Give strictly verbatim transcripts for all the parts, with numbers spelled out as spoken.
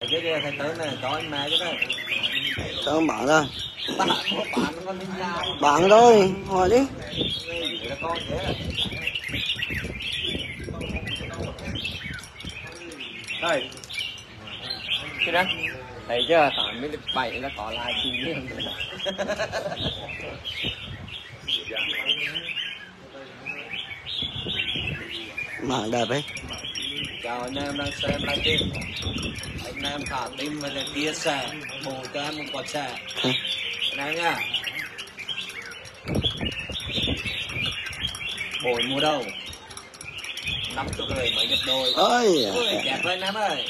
Sao không bạn ra? Bạn thôi, hỏi đi. Đây. Cái đó. Thấy chưa? Tạm mới được bảy là có lại chi nữa. Bạn đẹp ấy. Chào anh em đang xem livestream. Anh em thả tim và chia sẻ, bổ cho em một quả sẻ. Anh em nha. Bồi mua đâu? Năm cho người mới nhập đôi. Ôi, ôi đẹp lên em ơi.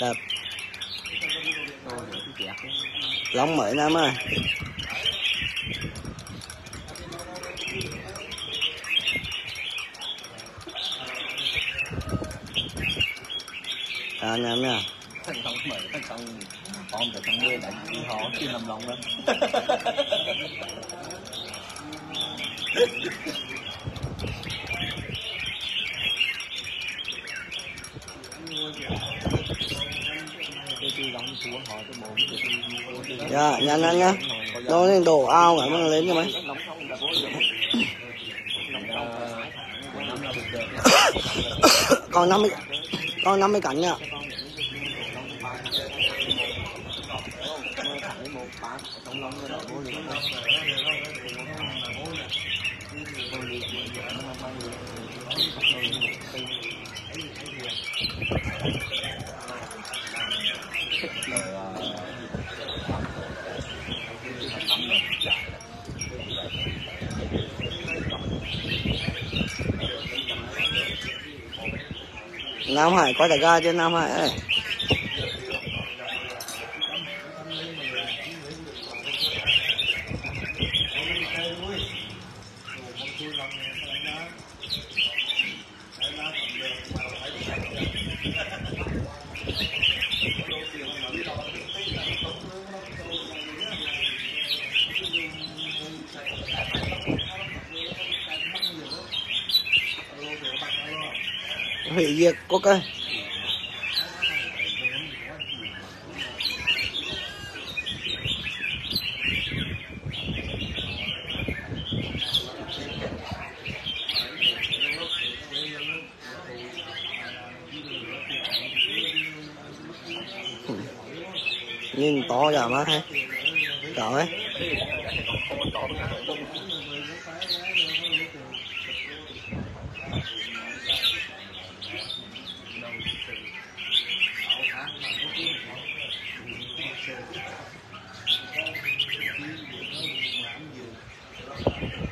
Đẹp. Lóng mới em ơi. À, anh em nha. Thành công mới, thành công con phải thành người đánh đi họ khi làm lòng lên. Dạ, nhanh nhanh nhá. Đổ lên đổ ao cả nó lên cho mấy. Còn năm mươi. Con năm mươi cạnh nha. Nam Hải có đại ga trên Nam Hải ấy. Hủy diệt có cây. Nhìn to giờ má hả? Trời ơi.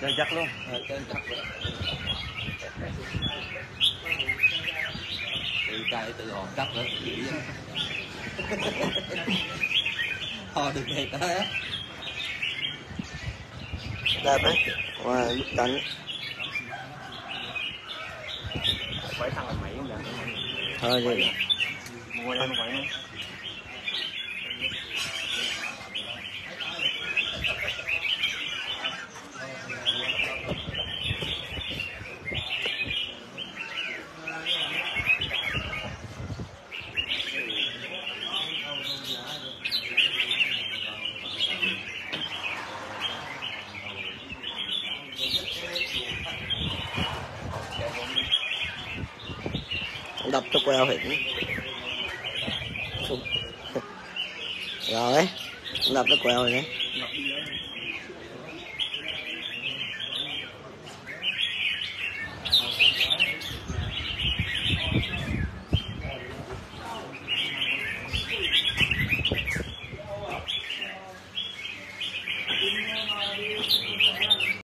Chơi chắc luôn. Chơi chắc luôn. Tự cài tự họ chắc nữa. Họ được đẹp đó. Đẹp đấy. Wow, bức cảnh. Quẩy thằng là mày không vậy? Thôi vậy. Mua lên quẩy nữa. đập cho queo hiện. Rồi, đập cho queo rồi đấy.